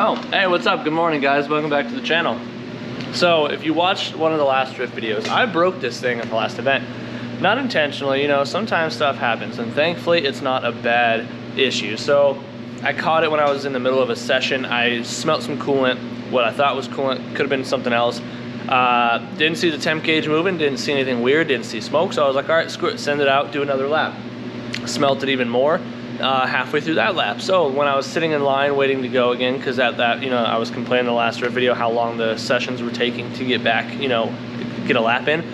Oh, hey, what's up? Good morning, guys. Welcome back to the channel. So if you watched one of the last drift videos, I broke this thing at the last event. Not intentionally, you know, sometimes stuff happens, and thankfully it's not a bad issue. So I caught it when I was in the middle of a session. I smelt some coolant, what I thought was coolant, could have been something else. Didn't see the temp gauge moving, didn't see anything weird, didn't see smoke. So I was like, all right, screw it, send it out, do another lap. Smelt it even more halfway through that lap. So when I was sitting in line waiting to go again, because at that, you know, I was complaining in the last video how long the sessions were taking to get back, you know, get a lap in.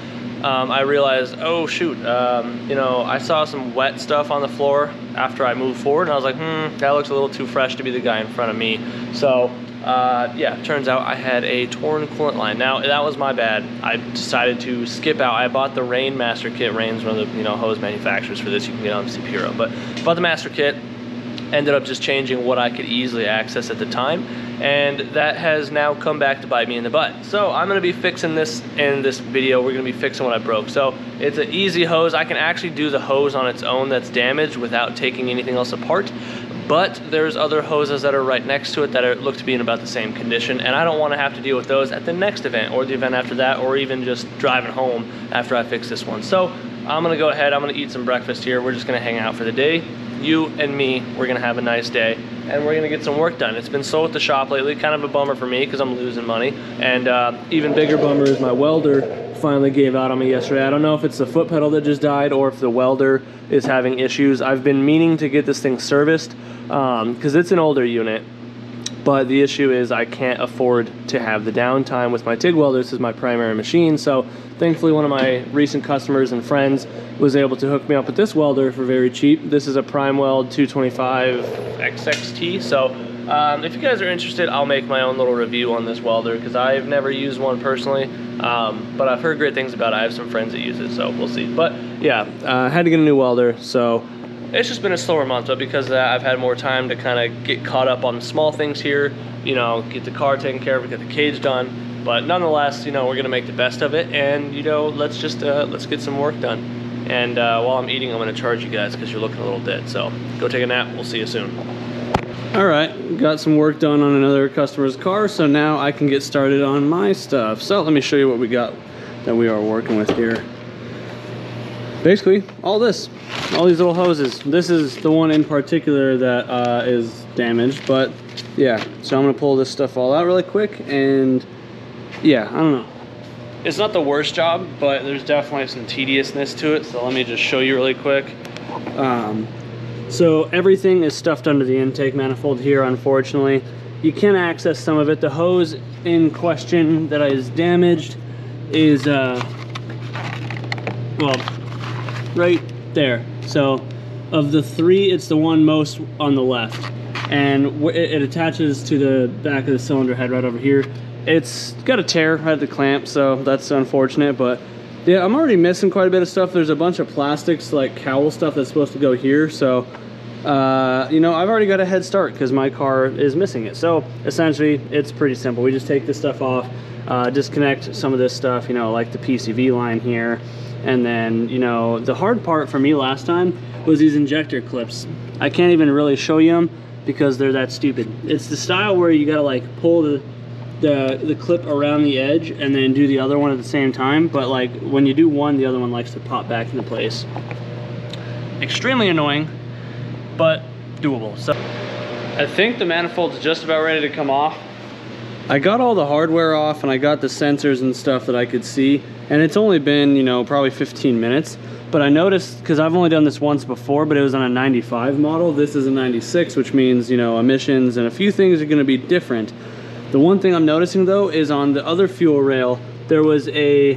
I realized, oh shoot, you know, I saw some wet stuff on the floor after I moved forward, and I was like, that looks a little too fresh to be the guy in front of me. So yeah, turns out I had a torn coolant line. Now, that was my bad. I decided to skip out. I bought the Rainmaster Kit. Rain's one of the, you know, hose manufacturers for this. You can get on Superpiro, but bought the Master Kit. Ended up just changing what I could easily access at the time, and that has now come back to bite me in the butt. So I'm gonna be fixing this in this video. We're gonna be fixing what I broke. So it's an easy hose. I can actually do the hose on its own that's damaged without taking anything else apart, but there's other hoses that are right next to it that are, look to be in about the same condition, and I don't wanna have to deal with those at the next event or the event after that, or even just driving home after I fix this one. So I'm gonna go ahead, I'm gonna eat some breakfast here. We're just gonna hang out for the day. You and me, we're gonna have a nice day, and we're gonna get some work done. It's been slow at the shop lately, kind of a bummer for me because I'm losing money, and even bigger bummer is my welder finally gave out on me yesterday. I don't know if it's the foot pedal that just died or if the welder is having issues. I've been meaning to get this thing serviced because it's an older unit, but the issue is I can't afford to have the downtime with my TIG welder. This is my primary machine, so thankfully one of my recent customers and friends was able to hook me up with this welder for very cheap. This is a Prime Weld 225XXT, so if you guys are interested, I'll make my own little review on this welder because I've never used one personally, but I've heard great things about it. I have some friends that use it, so we'll see. But yeah, I had to get a new welder, so it's just been a slower month, but because of that, I've had more time to kind of get caught up on small things here, you know, get the car taken care of, get the cage done. But nonetheless, you know, we're gonna make the best of it, and you know, let's just let's get some work done. And while I'm eating, I'm gonna charge you guys because you're looking a little dead. So go take a nap. We'll see you soon. All right, got some work done on another customer's car, so now I can get started on my stuff. So let me show you what we got that we are working with here. Basically, all this. All these little hoses. This is the one in particular that is damaged, but yeah. So I'm gonna pull this stuff all out really quick, and yeah, I don't know. It's not the worst job, but there's definitely some tediousness to it. So let me just show you really quick. So everything is stuffed under the intake manifold here, unfortunately. You can access some of it. The hose in question that is damaged is, well, right there. So of the three, it's the one most on the left, and it attaches to the back of the cylinder head right over here. It's got a tear at the clamp, so that's unfortunate. But yeah, I'm already missing quite a bit of stuff. There's a bunch of plastics, like cowl stuff that's supposed to go here. So you know, I've already got a head start because my car is missing it. So essentially it's pretty simple. We just take this stuff off, disconnect some of this stuff, you know, like the PCV line here. And then, you know, the hard part for me last time was these injector clips. I can't even really show you them because they're that stupid. It's the style where you gotta like pull the clip around the edge and then do the other one at the same time. But like when you do one, the other one likes to pop back into place. Extremely annoying, but doable. So I think the manifold's just about ready to come off. I got all the hardware off, and I got the sensors and stuff that I could see, and it's only been, you know, probably 15 minutes, but I noticed, because I've only done this once before, but it was on a 95 model. This is a 96, which means, you know, emissions and a few things are going to be different. The one thing I'm noticing, though, is on the other fuel rail, there was a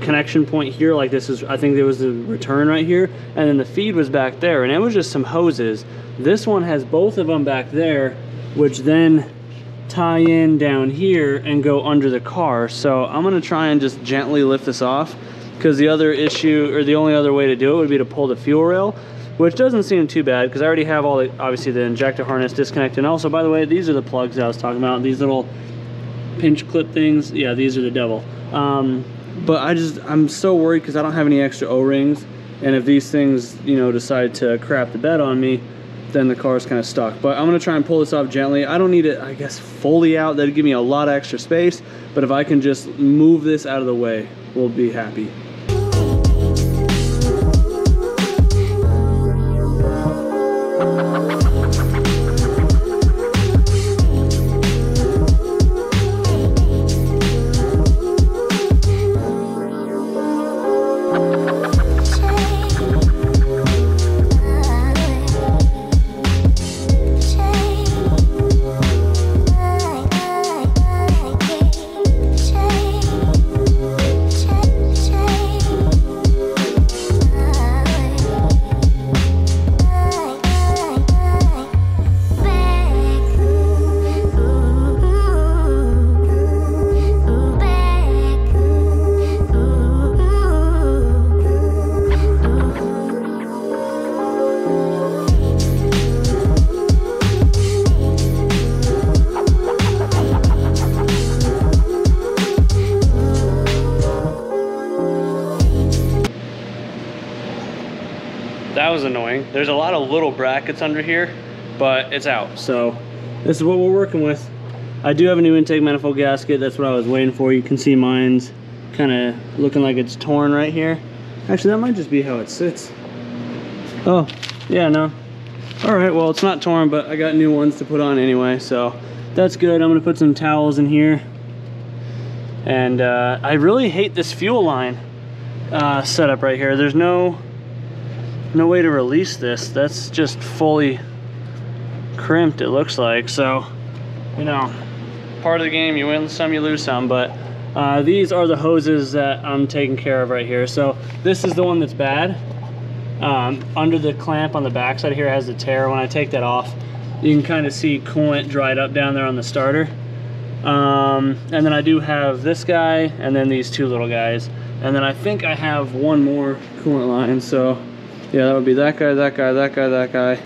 connection point here, like this is, I think there was a return right here, and then the feed was back there, and it was just some hoses. This one has both of them back there, which then tie in down here and go under the car. So I'm gonna try and just gently lift this off, because the other issue, or the only other way to do it, would be to pull the fuel rail, which doesn't seem too bad because I already have all the, obviously, the injector harness disconnected. And also, by the way, these are the plugs I was talking about, these little pinch clip things. Yeah, these are the devil. But I'm so worried because I don't have any extra O-rings, and if these things, you know, decide to crap the bed on me, then the car is kind of stuck. But I'm gonna try and pull this off gently. I don't need it, I guess, fully out. That'd give me a lot of extra space, but if I can just move this out of the way, we'll be happy. That was annoying. There's a lot of little brackets under here, but it's out. So this is what we're working with. I do have a new intake manifold gasket. That's what I was waiting for. You can see mine's kind of looking like it's torn right here. Actually, that might just be how it sits. Oh, yeah, no. All right, well, it's not torn, but I got new ones to put on anyway, so that's good. I'm gonna put some towels in here. And I really hate this fuel line setup right here. There's no way to release this. That's just fully crimped, it looks like. So, you know, part of the game, you win some, you lose some, but these are the hoses that I'm taking care of right here. So this is the one that's bad. Under the clamp on the backside here has a tear. When I take that off, you can kind of see coolant dried up down there on the starter. And then I do have this guy, and then these two little guys. And then I think I have one more coolant line, so yeah, that would be that guy, that guy, that guy, that guy.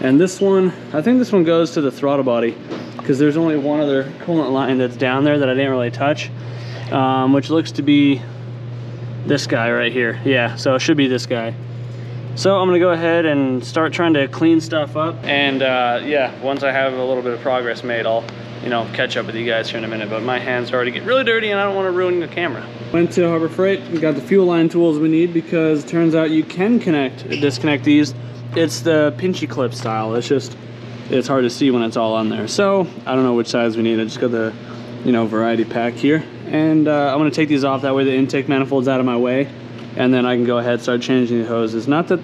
And this one, I think this one goes to the throttle body because there's only one other coolant line that's down there that I didn't really touch, which looks to be this guy right here. Yeah, so it should be this guy. So I'm gonna go ahead and start trying to clean stuff up. And yeah, once I have a little bit of progress made, I'll, you know, catch up with you guys here in a minute, but my hands already get really dirty and I don't want to ruin the camera. Went to Harbor Freight and got the fuel line tools we need because it turns out you can disconnect these. It's the pinchy clip style. It's just, it's hard to see when it's all on there. So I don't know which size we need. I just got the, you know, variety pack here. And I'm gonna take these off. That way the intake manifold's out of my way. And then I can go ahead and start changing the hoses. Not that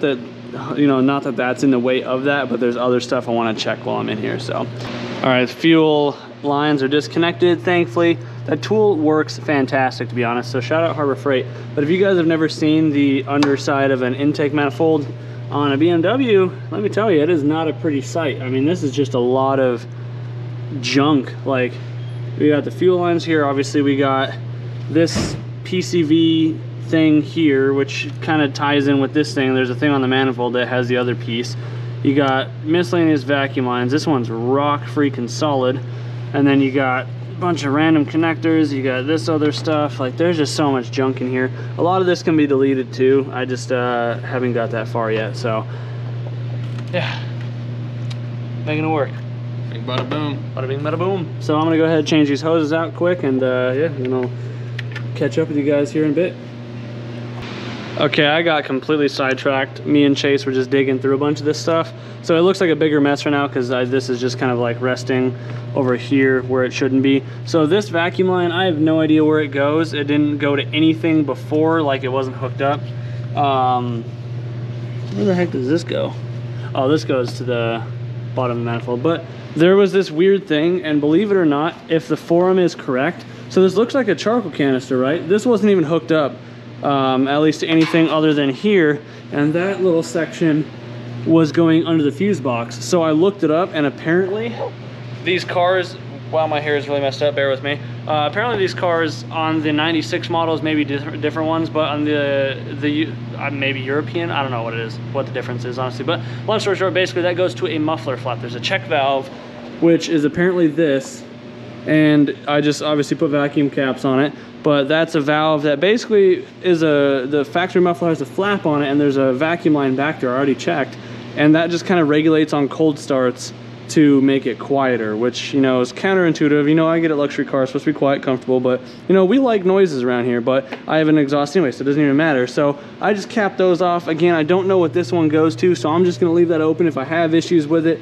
that's in the way of that, but there's other stuff I want to check while I'm in here, so. All right, fuel lines are disconnected, thankfully. That tool works fantastic, to be honest, so shout out Harbor Freight. But if you guys have never seen the underside of an intake manifold on a BMW, let me tell you, it is not a pretty sight. I mean, this is just a lot of junk. Like, we got the fuel lines here, obviously we got this PCV thing here, which kind of ties in with this thing. There's a thing on the manifold that has the other piece. You got miscellaneous vacuum lines. This one's rock freaking solid. And then you got a bunch of random connectors. You got this other stuff. Like, there's just so much junk in here. A lot of this can be deleted too. I just haven't got that far yet. So yeah, making it work. Bing, bada boom. Bada bing, bada boom. So I'm gonna go ahead and change these hoses out quick and yeah, you know, catch up with you guys here in a bit. Okay, I got completely sidetracked. Me and Chase were just digging through a bunch of this stuff. So it looks like a bigger mess right now because this is just kind of like resting over here where it shouldn't be. So this vacuum line, I have no idea where it goes. It didn't go to anything before, like it wasn't hooked up. Where the heck does this go? Oh, this goes to the bottom of the manifold. But there was this weird thing, and believe it or not, if the forum is correct, so this looks like a charcoal canister, right? This wasn't even hooked up. At least to anything other than here, and that little section was going under the fuse box. So I looked it up, and apparently these cars, wow, my hair is really messed up, bear with me. Apparently these cars on the 96 models, maybe different ones, but on the maybe European, I don't know what it is, what the difference is honestly, but long story short, basically that goes to a muffler flap. There's a check valve, which is apparently this, and I just obviously put vacuum caps on it, but that's a valve that basically is the factory muffler has a flap on it, and there's a vacuum line back there. I already checked, and that just kind of regulates on cold starts to make it quieter, which, you know, is counterintuitive. You know, I get a luxury car, it's supposed to be quiet, comfortable, but, you know, we like noises around here, but I have an exhaust anyway, so it doesn't even matter. So I just cap those off. Again, I don't know what this one goes to, so I'm just gonna leave that open. If I have issues with it,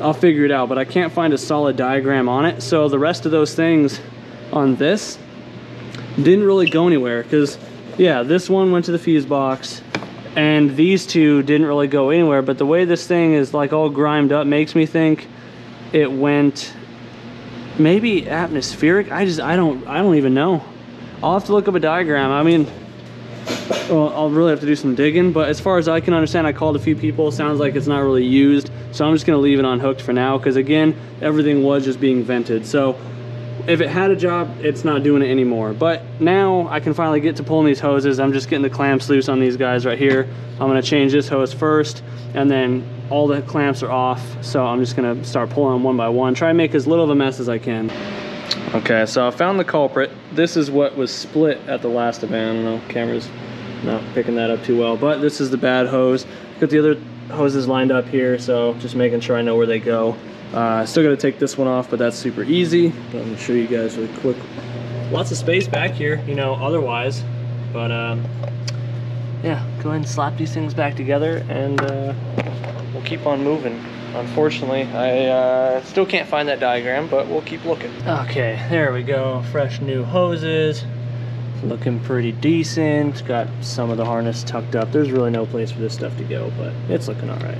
I'll figure it out, but I can't find a solid diagram on it. So the rest of those things on this didn't really go anywhere, because, yeah, this one went to the fuse box, and these two didn't really go anywhere. But the way this thing is like all grimed up makes me think it went maybe atmospheric. I don't even know. I'll have to look up a diagram. I mean, well, I'll really have to do some digging, but as far as I can understand, I called a few people, sounds like it's not really used, so I'm just gonna leave it unhooked for now, because again, everything was just being vented. So if it had a job, it's not doing it anymore. But now I can finally get to pulling these hoses. I'm just getting the clamps loose on these guys right here. I'm gonna change this hose first, and then all the clamps are off. So I'm just gonna start pulling them one by one, try and make as little of a mess as I can. Okay, so I found the culprit. This is what was split at the last event. I don't know, camera's not picking that up too well, but this is the bad hose. Got the other hoses lined up here, so just making sure I know where they go. Still gotta take this one off, but that's super easy. But I'm gonna show you guys really quick. Lots of space back here, you know, otherwise. But yeah, go ahead and slap these things back together, and we'll keep on moving. Unfortunately, I still can't find that diagram, but we'll keep looking. Okay, there we go. Fresh new hoses, looking pretty decent. Got some of the harness tucked up. There's really no place for this stuff to go, but it's looking all right.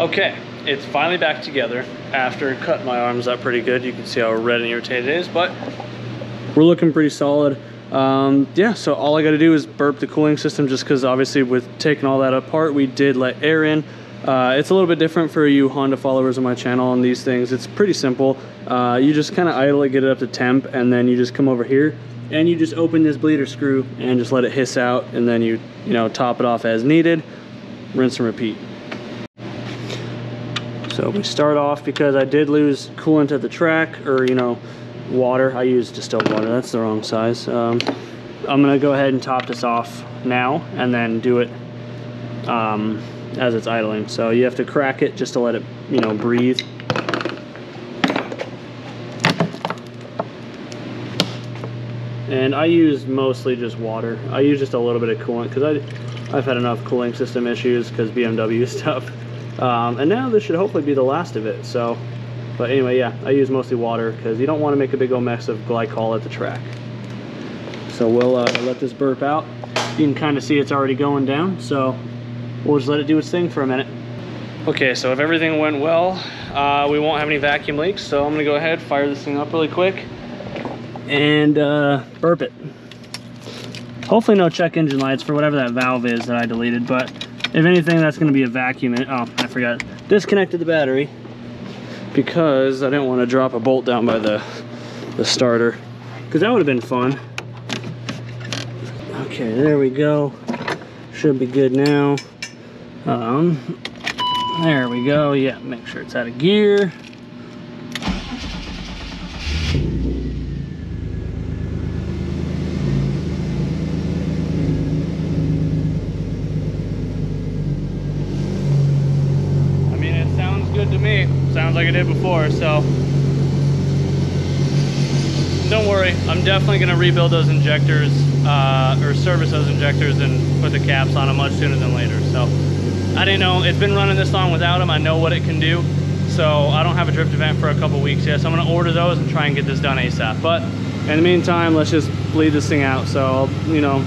Okay, it's finally back together after cutting my arms up pretty good. You can see how red and irritated it is, but we're looking pretty solid. Yeah, so all I gotta do is burp the cooling system, just because obviously with taking all that apart, we did let air in. It's a little bit different for you Honda followers on my channel on these things. It's pretty simple. You just kind of idle it, get it up to temp, and then you just come over here and you just open this bleeder screw and just let it hiss out, and then you know, top it off as needed, rinse and repeat. So we start off, because I did lose coolant at the track, or, you know, water. I used distilled water, that's the wrong size. I'm gonna go ahead and top this off now, and then do it as it's idling. So you have to crack it just to let it, you know, breathe. And I use mostly just water. I use just a little bit of coolant, because I've had enough cooling system issues, because BMW stuff. And now this should hopefully be the last of it. So, but anyway, yeah, I use mostly water, because you don't want to make a big old mess of glycol at the track. So we'll let this burp out. You can kind of see it's already going down, so we'll just let it do its thing for a minute. Okay, so if everything went well, we won't have any vacuum leaks, so I'm gonna go ahead, fire this thing up really quick, and burp it. Hopefully no check engine lights for whatever that valve is that I deleted, but if anything, that's going to be a vacuum. Oh, I forgot. Disconnected the battery, because I didn't want to drop a bolt down by the starter, because that would have been fun. Okay, there we go. Should be good now. There we go. Yeah, make sure it's out of gear. Sounds like I did before, so don't worry. I'm definitely going to rebuild those injectors, or service those injectors, and put the caps on them much sooner than later. So I didn't know, it's been running this long without them. I know what it can do, so I don't have a drift event for a couple weeks yet, so I'm going to order those and try and get this done ASAP. But in the meantime, let's just bleed this thing out. So, you know,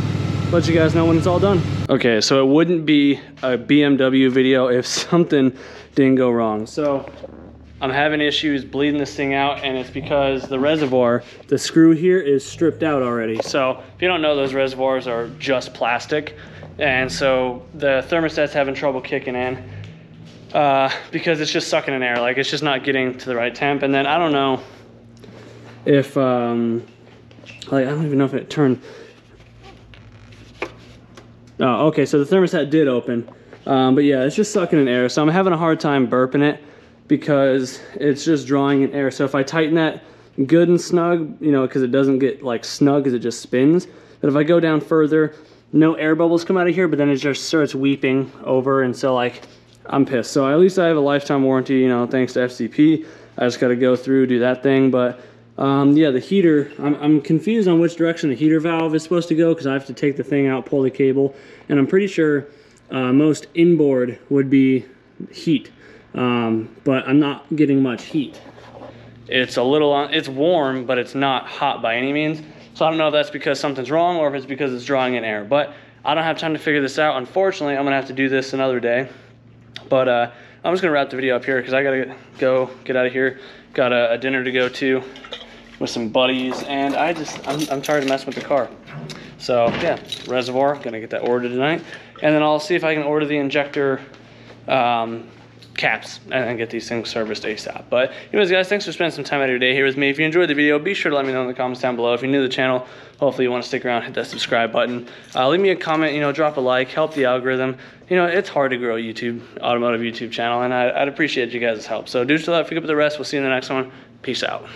let you guys know when it's all done. Okay, so it wouldn't be a BMW video if something didn't go wrong. So I'm having issues bleeding this thing out, and it's because the reservoir, the screw here, is stripped out already. So if you don't know, those reservoirs are just plastic, and so the thermostat's having trouble kicking in because it's just sucking in air. Like, it's just not getting to the right temp. And then I don't know if like, I don't even know if it turned. Oh, okay, so the thermostat did open, but yeah, it's just sucking in air. So I'm having a hard time burping it because it's just drawing in air. So if I tighten that good and snug, you know, because it doesn't get like snug because it just spins, but if I go down further, no air bubbles come out of here, but then it just starts weeping over, and so like, I'm pissed. So at least I have a lifetime warranty, you know, thanks to FCP. I just gotta go through, do that thing, but yeah, the heater, I'm confused on which direction the heater valve is supposed to go, because I have to take the thing out, pull the cable, and I'm pretty sure most inboard would be heat. But I'm not getting much heat. It's a little, it's warm, but it's not hot by any means. So I don't know if that's because something's wrong or if it's because it's drawing in air, but I don't have time to figure this out. Unfortunately, I'm gonna have to do this another day, but I'm just gonna wrap the video up here because I gotta go get out of here. Got a dinner to go to with some buddies, and I'm tired of messing with the car. So yeah, reservoir, gonna get that ordered tonight, and then I'll see if I can order the injector caps and get these things serviced ASAP. But anyways, guys, thanks for spending some time out of your day here with me. If you enjoyed the video, be sure to let me know in the comments down below. If you're new to the channel, hopefully you want to stick around, hit that subscribe button, leave me a comment, you know, drop a like, help the algorithm. You know, it's hard to grow a YouTube, automotive YouTube channel, and I'd appreciate you guys' help. So do that, pick up the rest. We'll see you in the next one. Peace out.